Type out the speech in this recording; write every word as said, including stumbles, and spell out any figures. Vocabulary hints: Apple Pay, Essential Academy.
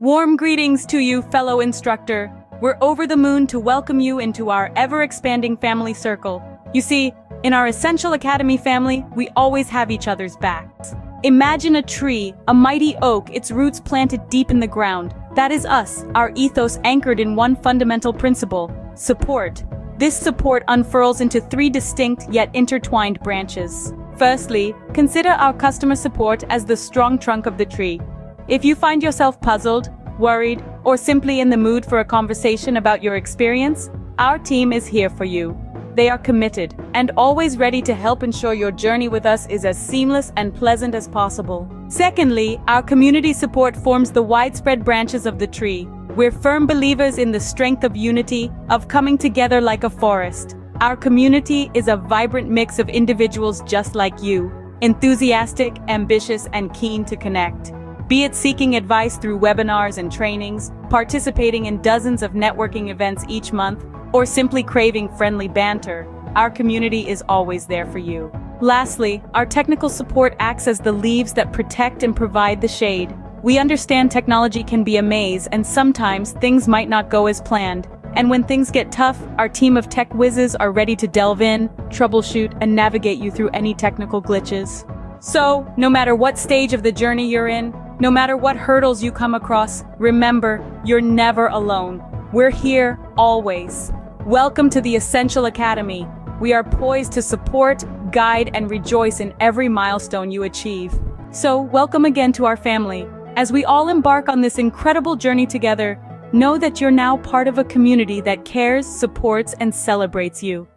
Warm greetings to you, fellow instructor. We're over the moon to welcome you into our ever-expanding family circle. You see, in our Essential Academy family, we always have each other's backs. Imagine a tree, a mighty oak, its roots planted deep in the ground. That is us, our ethos anchored in one fundamental principle: support. This support unfurls into three distinct yet intertwined branches. Firstly, consider our customer support as the strong trunk of the tree. If you find yourself puzzled, worried, or simply in the mood for a conversation about your experience, our team is here for you. They are committed and always ready to help ensure your journey with us is as seamless and pleasant as possible. Secondly, our community support forms the widespread branches of the tree. We're firm believers in the strength of unity, of coming together like a forest. Our community is a vibrant mix of individuals just like you, enthusiastic, ambitious, and keen to connect. Be it seeking advice through webinars and trainings, participating in dozens of networking events each month, or simply craving friendly banter, our community is always there for you. Lastly, our technical support acts as the leaves that protect and provide the shade. We understand technology can be a maze, and sometimes things might not go as planned. And when things get tough, our team of tech whizzes are ready to delve in, troubleshoot, and navigate you through any technical glitches. So, no matter what stage of the journey you're in, no matter what hurdles you come across, remember, you're never alone. We're here, always. Welcome to the Essential Academy. We are poised to support, guide, and rejoice in every milestone you achieve. So, welcome again to our family. As we all embark on this incredible journey together, know that you're now part of a community that cares, supports, and celebrates you.